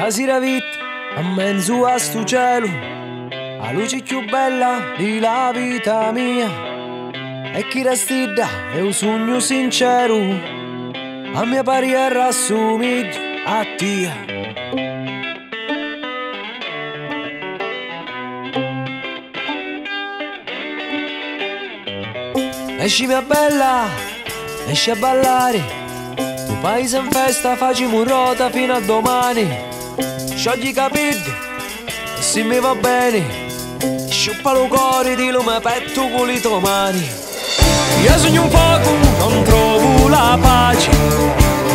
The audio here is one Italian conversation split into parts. Stasera vita a mezzo a sto cielo, la luce più bella di la vita mia, e chi resti da è un sogno sincero, a mia barriera assomiglia a te. Esci mia bella, esci a ballare, tu paese in festa facciamo rota fino a domani. Sciogli i capelli, se mi va bene, sciuppa lo cuore di lume petto con le tue mani. Io sogno un poco, non trovo la pace,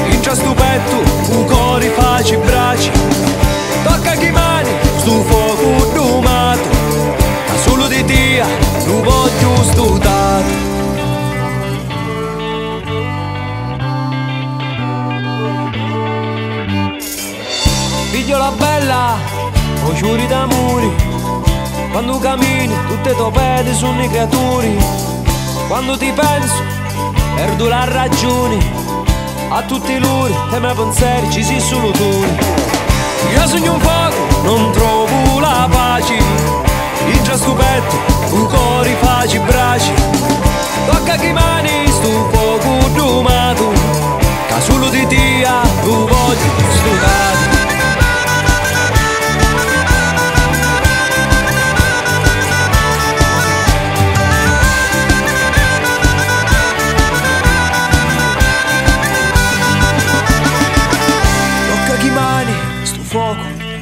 in già sto petto, un cuore faccio braci. Tocca chi mani, sto fuoco domato, ma solo di te non voglio studiare. Figliola bella, ho giuri d'amore, quando cammini tutte tue pede sono i creaturi. Quando ti penso, perdo la ragione, a tutti loro e me pensieri ci sei solo tu. Io sogno un poco, non trovo la pace, il già sto petto, un cuore faccio braci. Tocca chi mani, sto poco domato, che solo di te lo voglio studiare.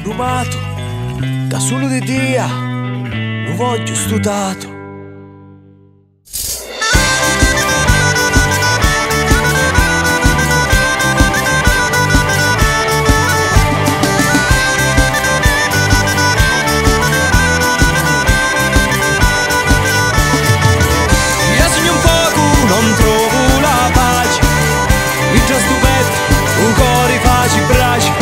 Rubato, da solo di dia, non voglio studato. Io sogno un poco, non trovo la pace, il già stupetto, un cuore faccio braci.